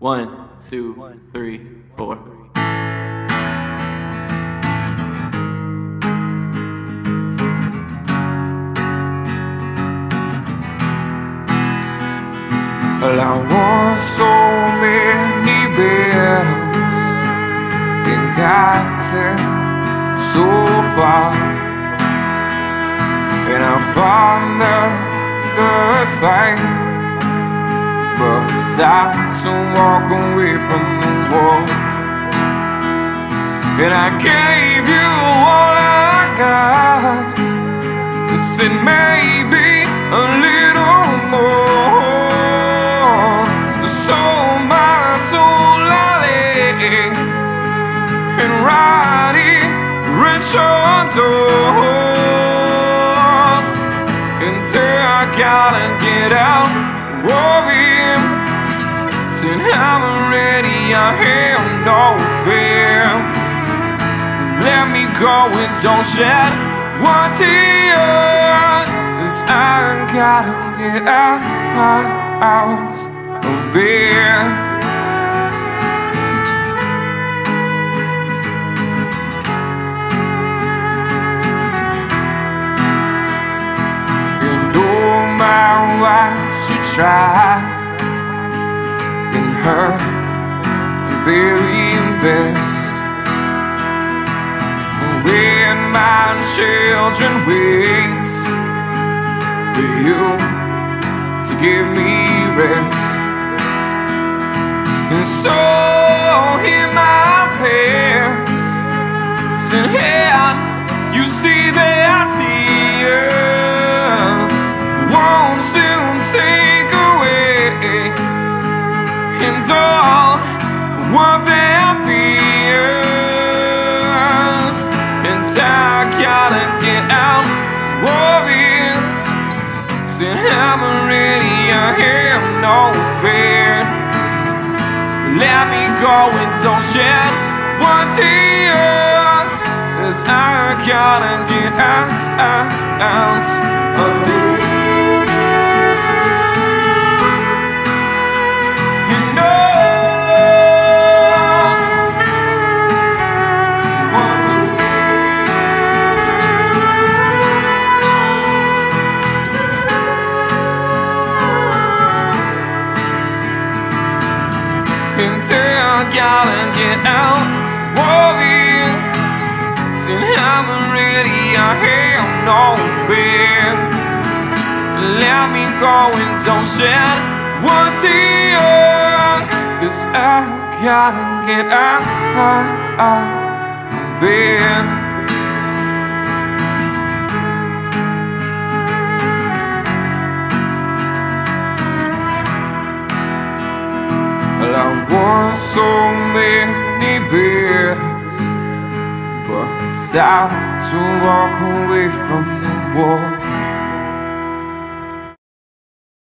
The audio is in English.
1, 2, 3, 4. Well, I want so many battles, and God sent so far, and I found the fight, but it's time to walk away from the wall. And I gave you all I got, just said maybe a little more. So my soul I lay and ride it, reach your door, until I gotta get out. And I'm already, I have no fear. Let me go and don't shed one tear, 'cause I gotta get out of here. And oh my wife, she tried her very best, when my children waits for you to give me rest. And so hear my prayers, said, hey, you see their tears won't soon take away, and all what there appears, and I gotta get out of here. Said I'm already, I have no fear. Let me go and don't shed one tear, 'cause I gotta get out of here. I gotta get out of here. Said I'm already, I have no fear. Let me go and don't shed one tear, 'cause I gotta get out of here. Well, I want so many battles, but it's time to walk away from the war.